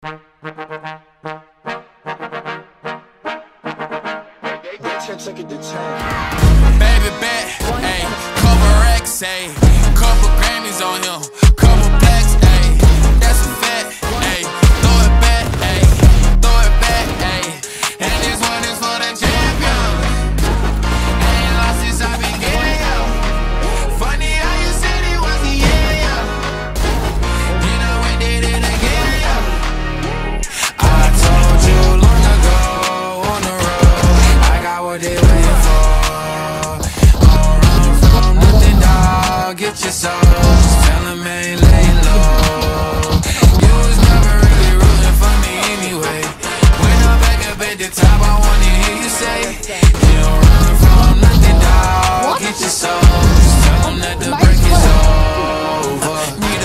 Baby bet, ayy, couple racks, ayy, couple Grammys on him, couple blacks, ayy, that's a fact, ayy, throw it back, ayy, and this one is for the champion, I ain't lost since I began, yo, funny how you said it was the year, yo, you know we did it again, yo, I told you long ago, on the road, I got what they were. Get your soul, just tell them I ain't lay low. You was never really rooting for me anyway. When I'm back up at the top, I wanna hear you say, you don't run from nothing, dog. Get your soul, just tell them that the break is over. Need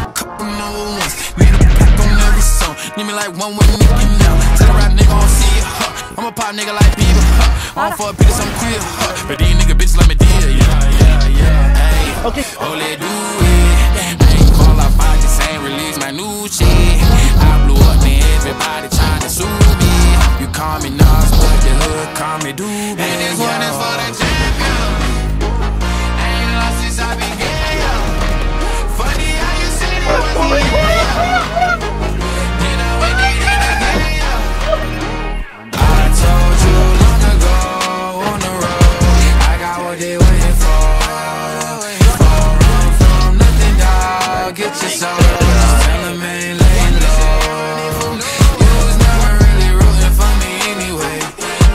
a couple more ones. Need a pack on every song. Need me like one with me now. Tell a rap nigga, I don't see it, huh. I'm a pop nigga like Bieber, huh. I don't fuck bitches, I'm queer, huh. But these nigga bitches like me. Okay. All they do it, I ain't call up, I just ain't release my new shit. I blew up and everybody trying to sue me. You call me Nas, but the hood call me Doobie. And this one is for the champion. I ain't lost since I began, yo. Funny how you said it was the year, you know we did it again, yo. I told you long ago on the road, I got what they waiting for. Get your soul, just tell them I ain't laying low. You was never really rooting for me anyway.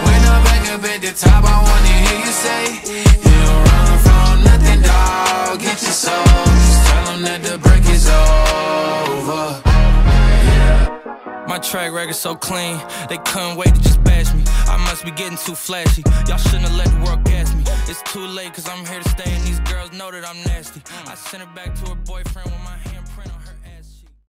When I'm back up at the top, I wanna hear you say, you don't run from nothing, dog. Get your soul, just tell them that the break is over. My track record's so clean, they couldn't wait to just bash me. I must be getting too flashy, y'all shouldn't have let the world gas me. It's too late cause I'm here to stay and these girls know that I'm nasty. I sent her back to her boyfriend with my hand.